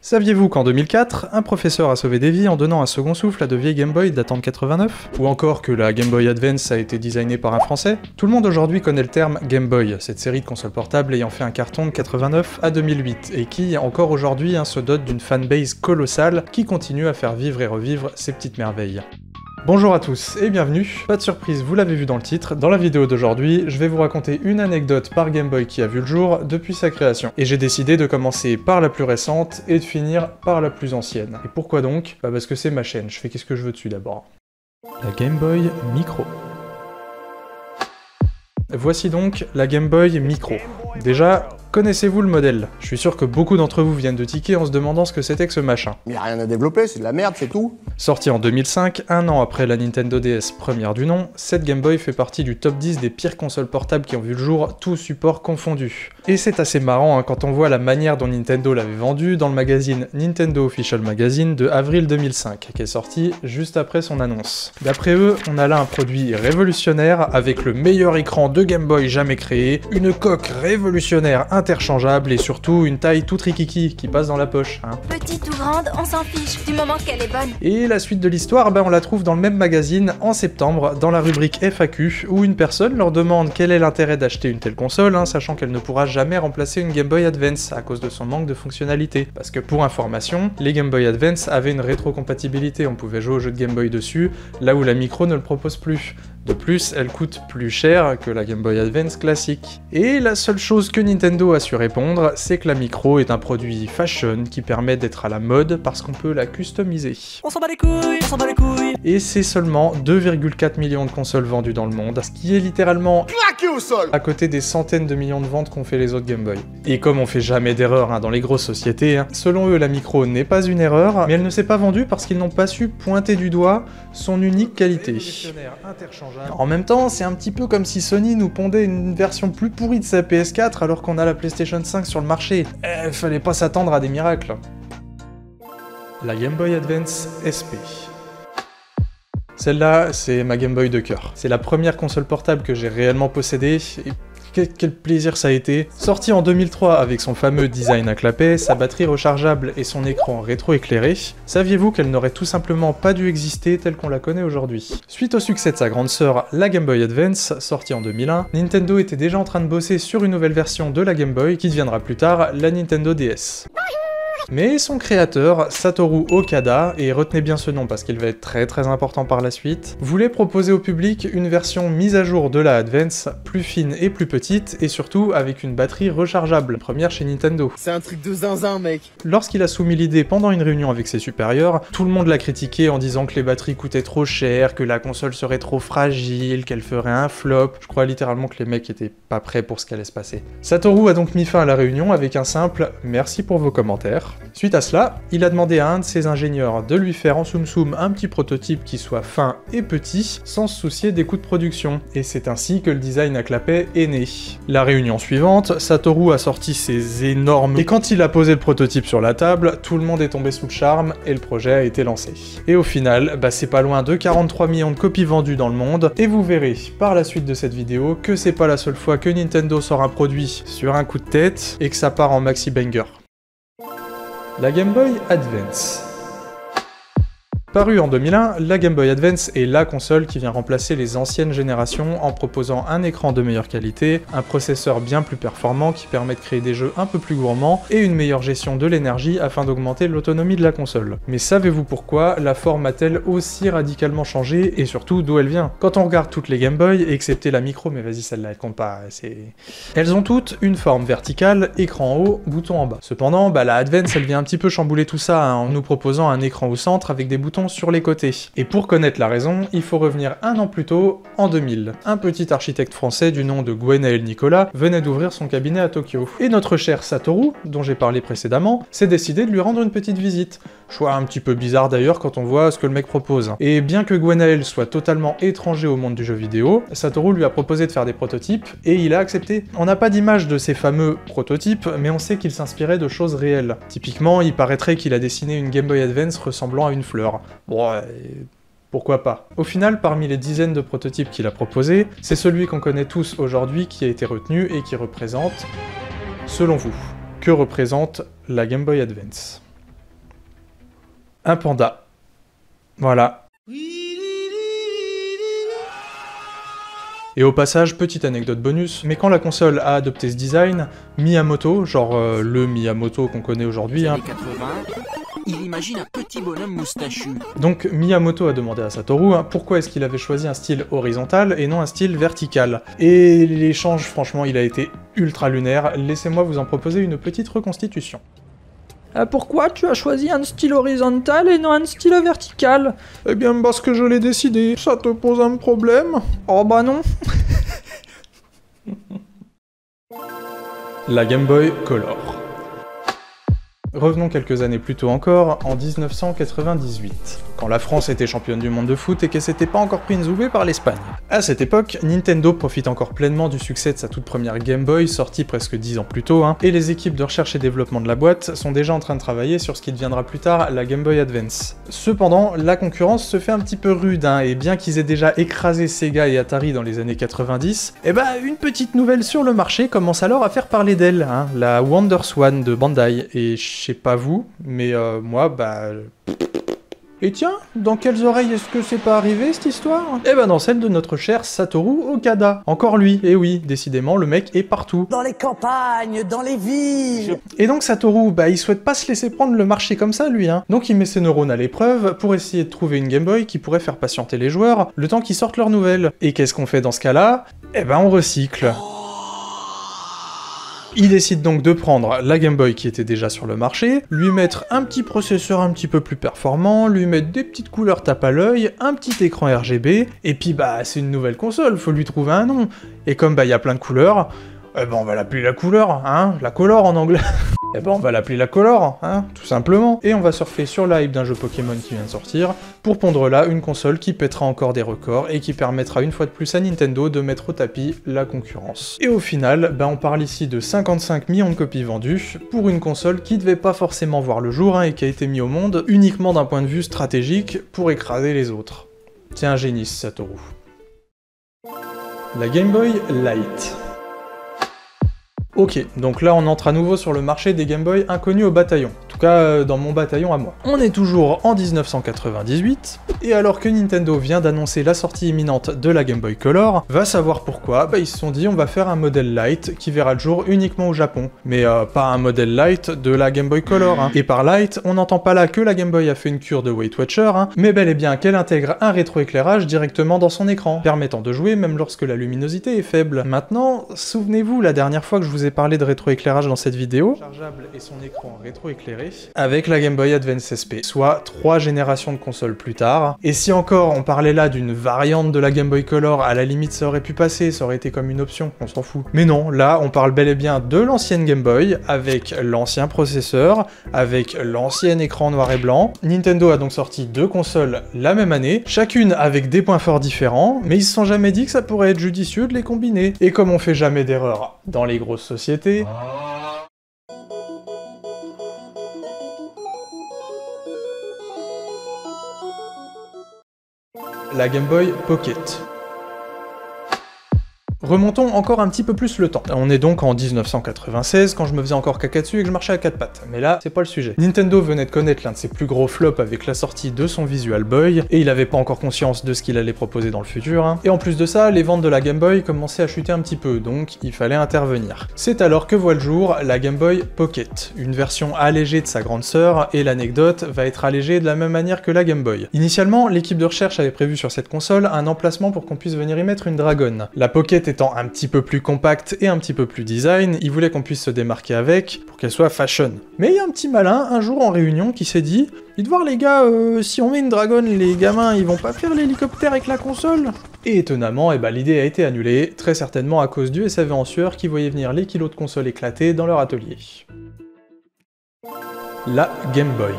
Saviez-vous qu'en 2004, un professeur a sauvé des vies en donnant un second souffle à de vieilles Game Boy datant de 89 ? Ou encore que la Game Boy Advance a été designée par un Français ? Tout le monde aujourd'hui connaît le terme Game Boy, cette série de consoles portables ayant fait un carton de 89 à 2008, et qui, encore aujourd'hui, se dote d'une fanbase colossale qui continue à faire vivre et revivre ces petites merveilles. Bonjour à tous et bienvenue, pas de surprise, vous l'avez vu dans le titre, dans la vidéo d'aujourd'hui, je vais vous raconter une anecdote par Game Boy qui a vu le jour depuis sa création. Et j'ai décidé de commencer par la plus récente et de finir par la plus ancienne. Et pourquoi donc ? Bah parce que c'est ma chaîne, je fais qu'est-ce que je veux dessus d'abord. La Game Boy Micro. Voici donc la Game Boy Micro. Déjà, connaissez-vous le modèle? Je suis sûr que beaucoup d'entre vous viennent de tiquer en se demandant ce que c'était que ce machin. Il n'y a rien à développer, c'est de la merde, c'est tout. Sorti en 2005, un an après la Nintendo DS première du nom, cette Game Boy fait partie du top 10 des pires consoles portables qui ont vu le jour, tous supports confondus. Et c'est assez marrant quand on voit la manière dont Nintendo l'avait vendue dans le magazine Nintendo Official Magazine de avril 2005, qui est sorti juste après son annonce. D'après eux, on a là un produit révolutionnaire avec le meilleur écran de Game Boy jamais créé, une coque révolutionnaire interchangeable et surtout une taille toute rikiki qui passe dans la poche. Hein. Petite ou grande, on s'en fiche, du moment qu'elle est bonne. Et la suite de l'histoire, on la trouve dans le même magazine en septembre, dans la rubrique FAQ, où une personne leur demande quel est l'intérêt d'acheter une telle console, sachant qu'elle ne pourra jamais remplacer une Game Boy Advance à cause de son manque de fonctionnalité. Parce que pour information, les Game Boy Advance avaient une rétrocompatibilité, on pouvait jouer aux jeux de Game Boy dessus, là où la micro ne le propose plus. De plus, elle coûte plus cher que la Game Boy Advance classique. Et la seule chose que Nintendo a su répondre, c'est que la micro est un produit fashion qui permet d'être à la mode parce qu'on peut la customiser. On s'en bat les couilles, on s'en bat les couilles. Et c'est seulement 2,4 millions de consoles vendues dans le monde, ce qui est littéralement claqué au sol à côté des centaines de millions de ventes qu'ont fait les autres Game Boy. Et comme on fait jamais d'erreur dans les grosses sociétés, selon eux la micro n'est pas une erreur, mais elle ne s'est pas vendue parce qu'ils n'ont pas su pointer du doigt son unique qualité. En même temps, c'est un petit peu comme si Sony nous pondait une version plus pourrie de sa PS4 alors qu'on a la PlayStation 5 sur le marché. Fallait pas s'attendre à des miracles. La Game Boy Advance SP. Celle-là, c'est ma Game Boy de cœur. C'est la première console portable que j'ai réellement possédée et quel plaisir ça a été. Sortie en 2003 avec son fameux design à clapet, sa batterie rechargeable et son écran rétro-éclairé, saviez-vous qu'elle n'aurait tout simplement pas dû exister telle qu'on la connaît aujourd'hui? Suite au succès de sa grande sœur, la Game Boy Advance, sortie en 2001, Nintendo était déjà en train de bosser sur une nouvelle version de la Game Boy qui deviendra plus tard la Nintendo DS. Mais son créateur, Satoru Okada, et retenez bien ce nom parce qu'il va être très important par la suite, voulait proposer au public une version mise à jour de la Advance, plus fine et plus petite, et surtout avec une batterie rechargeable, première chez Nintendo. C'est un truc de zinzin, mec. Lorsqu'il a soumis l'idée pendant une réunion avec ses supérieurs, tout le monde l'a critiqué en disant que les batteries coûtaient trop cher, que la console serait trop fragile, qu'elle ferait un flop. Je crois littéralement que les mecs étaient pas prêts pour ce qu'allait se passer. Satoru a donc mis fin à la réunion avec un simple « merci pour vos commentaires ». Suite à cela, il a demandé à un de ses ingénieurs de lui faire en soum-soum un petit prototype qui soit fin et petit, sans se soucier des coûts de production, et c'est ainsi que le design à clapet est né. La réunion suivante, Satoru a sorti ses énormes... Et quand il a posé le prototype sur la table, tout le monde est tombé sous le charme, et le projet a été lancé. Et au final, c'est pas loin de 43 millions de copies vendues dans le monde, et vous verrez par la suite de cette vidéo que c'est pas la seule fois que Nintendo sort un produit sur un coup de tête, et que ça part en maxi banger. La Game Boy Advance. Parue en 2001, la Game Boy Advance est la console qui vient remplacer les anciennes générations en proposant un écran de meilleure qualité, un processeur bien plus performant qui permet de créer des jeux un peu plus gourmands et une meilleure gestion de l'énergie afin d'augmenter l'autonomie de la console. Mais savez-vous pourquoi la forme a-t-elle aussi radicalement changé et surtout d'où elle vient? Quand on regarde toutes les Game Boy, excepté la micro, mais vas-y celle-là elle compte pas, elles ont toutes une forme verticale, écran en haut, bouton en bas. Cependant, la Advance elle vient un petit peu chambouler tout ça en nous proposant un écran au centre avec des boutons sur les côtés. Et pour connaître la raison, il faut revenir un an plus tôt, en 2000. Un petit architecte français du nom de Gwenaël Nicolas venait d'ouvrir son cabinet à Tokyo. Et notre cher Satoru, dont j'ai parlé précédemment, s'est décidé de lui rendre une petite visite. Choix un petit peu bizarre d'ailleurs quand on voit ce que le mec propose. Et bien que Gwenaël soit totalement étranger au monde du jeu vidéo, Satoru lui a proposé de faire des prototypes, et il a accepté. On n'a pas d'image de ces fameux prototypes, mais on sait qu'il s'inspirait de choses réelles. Typiquement, il paraîtrait qu'il a dessiné une Game Boy Advance ressemblant à une fleur. Bon, pourquoi pas? Au final, parmi les dizaines de prototypes qu'il a proposés, c'est celui qu'on connaît tous aujourd'hui qui a été retenu et qui représente... Selon vous, que représente la Game Boy Advance? un panda. Voilà. Et au passage, petite anecdote bonus, mais quand la console a adopté ce design, Miyamoto, genre le Miyamoto qu'on connaît aujourd'hui, hein, il imagine un petit bonhomme moustachu. Donc Miyamoto a demandé à Satoru pourquoi est-ce qu'il avait choisi un style horizontal et non un style vertical. Et l'échange, franchement, il a été ultra lunaire, laissez-moi vous en proposer une petite reconstitution. Pourquoi tu as choisi un style horizontal et non un style vertical? Eh bien parce que je l'ai décidé. Ça te pose un problème? Oh bah non. La Game Boy Color. Revenons quelques années plus tôt encore, en 1998, quand la France était championne du monde de foot et qu'elle s'était pas encore pris une zoubée par l'Espagne. À cette époque, Nintendo profite encore pleinement du succès de sa toute première Game Boy, sortie presque 10 ans plus tôt, hein, et les équipes de recherche et développement de la boîte sont déjà en train de travailler sur ce qui deviendra plus tard la Game Boy Advance. Cependant, la concurrence se fait un petit peu rude, hein, et bien qu'ils aient déjà écrasé Sega et Atari dans les années 90, eh bah, une petite nouvelle sur le marché commence alors à faire parler d'elle, hein, la Wonderswan de Bandai, et je sais pas vous, mais moi, bah... Et tiens, dans quelles oreilles est-ce que c'est pas arrivé, cette histoire? Eh ben dans celle de notre cher Satoru Okada. Encore lui, et oui, décidément, le mec est partout. Dans les campagnes, dans les villes. Et donc Satoru, bah il souhaite pas se laisser prendre le marché comme ça, lui, hein. Donc il met ses neurones à l'épreuve pour essayer de trouver une Game Boy qui pourrait faire patienter les joueurs le temps qu'ils sortent leurs nouvelles. Et qu'est-ce qu'on fait dans ce cas-là? Eh ben on recycle. Il décide donc de prendre la Game Boy qui était déjà sur le marché, lui mettre un petit processeur un petit peu plus performant, lui mettre des petites couleurs tape à l'œil, un petit écran RGB, et puis bah c'est une nouvelle console, faut lui trouver un nom. Et comme bah il y a plein de couleurs, eh ben on va l'appeler la couleur, hein, la color en anglais. Eh ben on va l'appeler la Color, hein, tout simplement. Et on va surfer sur la hype d'un jeu Pokémon qui vient de sortir, pour pondre là une console qui pètera encore des records et qui permettra une fois de plus à Nintendo de mettre au tapis la concurrence. Et au final, ben on parle ici de 55 millions de copies vendues, pour une console qui devait pas forcément voir le jour, hein, et qui a été mise au monde uniquement d'un point de vue stratégique pour écraser les autres. C'est un génie ce Satoru. La Game Boy Light. Ok, donc là on entre à nouveau sur le marché des Game Boy inconnus au bataillon. En tout cas, dans mon bataillon à moi. On est toujours en 1998, et alors que Nintendo vient d'annoncer la sortie imminente de la Game Boy Color, va savoir pourquoi, bah ils se sont dit on va faire un modèle Light qui verra le jour uniquement au Japon. Mais pas un modèle Light de la Game Boy Color, hein. Et par Light, on n'entend pas là que la Game Boy a fait une cure de Weight Watcher, hein, mais bel et bien qu'elle intègre un rétroéclairage directement dans son écran, permettant de jouer même lorsque la luminosité est faible. Maintenant, souvenez-vous, la dernière fois que je vous ai parlé de rétroéclairage dans cette vidéo, chargeable et son écran rétroéclairé, avec la Game Boy Advance SP, soit 3 générations de consoles plus tard. Et si encore on parlait là d'une variante de la Game Boy Color, à la limite ça aurait pu passer, ça aurait été comme une option, on s'en fout. Mais non, là on parle bel et bien de l'ancienne Game Boy, avec l'ancien processeur, avec l'ancien écran noir et blanc. Nintendo a donc sorti 2 consoles la même année, chacune avec des points forts différents, mais ils se sont jamais dit que ça pourrait être judicieux de les combiner. Et comme on fait jamais d'erreur dans les grosses société. La Game Boy Pocket. Remontons encore un petit peu plus le temps. On est donc en 1996, quand je me faisais encore caca dessus et que je marchais à 4 pattes. Mais là, c'est pas le sujet. Nintendo venait de connaître l'un de ses plus gros flops avec la sortie de son Visual Boy, et il avait pas encore conscience de ce qu'il allait proposer dans le futur, hein. Et en plus de ça, les ventes de la Game Boy commençaient à chuter un petit peu, donc il fallait intervenir. C'est alors que voit le jour la Game Boy Pocket, une version allégée de sa grande sœur, et l'anecdote va être allégée de la même manière que la Game Boy. Initialement, l'équipe de recherche avait prévu sur cette console un emplacement pour qu'on puisse venir y mettre une dragonne. La Pocket étant un petit peu plus compacte et un petit peu plus design, il voulait qu'on puisse se démarquer avec pour qu'elle soit fashion. Mais il y a un petit malin un jour en réunion qui s'est dit « Dites voir les gars, si on met une dragonne, les gamins ils vont pas faire l'hélicoptère avec la console ?» Et étonnamment, eh ben, l'idée a été annulée, très certainement à cause du SAV en sueur qui voyait venir les kilos de consoles éclatées dans leur atelier. La Game Boy.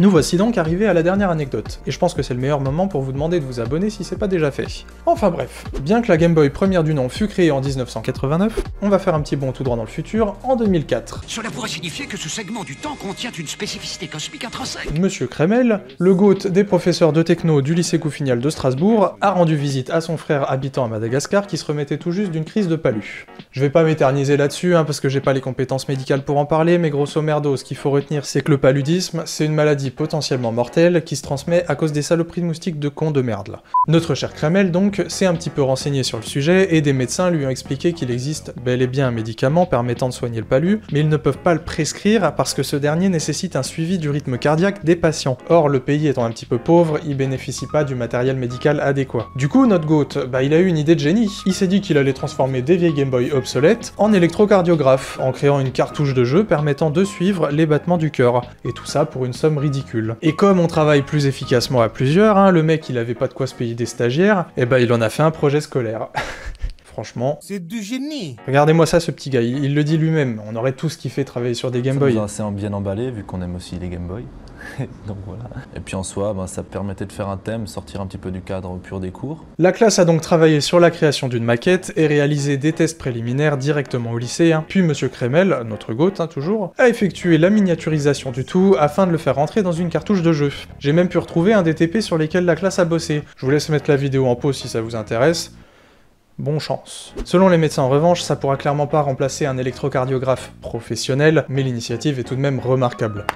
Nous voici donc arrivés à la dernière anecdote, et je pense que c'est le meilleur moment pour vous demander de vous abonner si c'est pas déjà fait. Enfin bref, bien que la Game Boy première du nom fut créée en 1989, on va faire un petit bond tout droit dans le futur, en 2004. Cela pourrait signifier que ce segment du temps contient une spécificité cosmique intrinsèque. Monsieur Kremel, le goat des professeurs de techno du lycée Couffignal de Strasbourg, a rendu visite à son frère habitant à Madagascar qui se remettait tout juste d'une crise de palu. Je vais pas m'éterniser là-dessus, hein, parce que j'ai pas les compétences médicales pour en parler, mais grosso merdo, ce qu'il faut retenir c'est que le paludisme, c'est une maladie potentiellement mortelle qui se transmet à cause des saloperies de moustiques de cons de merde là. Notre cher Kremel donc s'est un petit peu renseigné sur le sujet et des médecins lui ont expliqué qu'il existe bel et bien un médicament permettant de soigner le palu, mais ils ne peuvent pas le prescrire parce que ce dernier nécessite un suivi du rythme cardiaque des patients. Or le pays étant un petit peu pauvre, il bénéficie pas du matériel médical adéquat. Du coup notre goat, bah il a eu une idée de génie. Il s'est dit qu'il allait transformer des vieilles Game Boy obsolètes en électrocardiographe en créant une cartouche de jeu permettant de suivre les battements du cœur. Et tout ça pour une somme ridicule. Et comme on travaille plus efficacement à plusieurs, hein, le mec il avait pas de quoi se payer des stagiaires, et bah il en a fait un projet scolaire. Franchement, c'est du génie. Regardez-moi ça, ce petit gars, il le dit lui-même, on aurait tous kiffé travailler sur des Game Boy. Ça nous a assez bien emballé, vu qu'on aime aussi les Game Boy. Donc voilà. Et puis en soi, ben, ça permettait de faire un thème, sortir un petit peu du cadre pur des cours. La classe a donc travaillé sur la création d'une maquette et réalisé des tests préliminaires directement au lycée. Hein. Puis Monsieur Kremel, notre goat hein, toujours, a effectué la miniaturisation du tout afin de le faire rentrer dans une cartouche de jeu. J'ai même pu retrouver un DTP sur lesquels la classe a bossé. Je vous laisse mettre la vidéo en pause si ça vous intéresse. Bonne chance. Selon les médecins en revanche, ça pourra clairement pas remplacer un électrocardiographe professionnel, mais l'initiative est tout de même remarquable.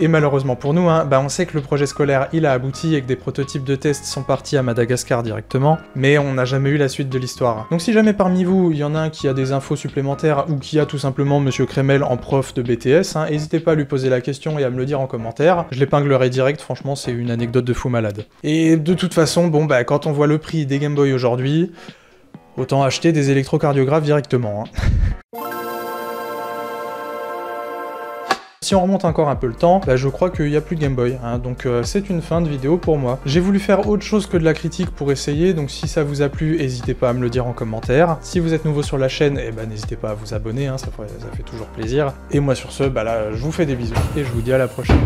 Et malheureusement pour nous, hein, bah on sait que le projet scolaire il a abouti et que des prototypes de tests sont partis à Madagascar directement, mais on n'a jamais eu la suite de l'histoire. Donc si jamais parmi vous, il y en a un qui a des infos supplémentaires ou qui a tout simplement Monsieur Kremel en prof de BTS, hein, n'hésitez pas à lui poser la question et à me le dire en commentaire, je l'épinglerai direct, franchement c'est une anecdote de fou malade. Et de toute façon, bon bah quand on voit le prix des Game Boy aujourd'hui, autant acheter des électrocardiographes directement. Hein. Si on remonte encore un peu le temps, bah je crois qu'il n'y a plus de Game Boy, hein, donc c'est une fin de vidéo pour moi. J'ai voulu faire autre chose que de la critique pour essayer, donc si ça vous a plu, n'hésitez pas à me le dire en commentaire. Si vous êtes nouveau sur la chaîne, eh bah, n'hésitez pas à vous abonner, hein, ça fait toujours plaisir. Et moi sur ce, bah là, je vous fais des bisous et je vous dis à la prochaine.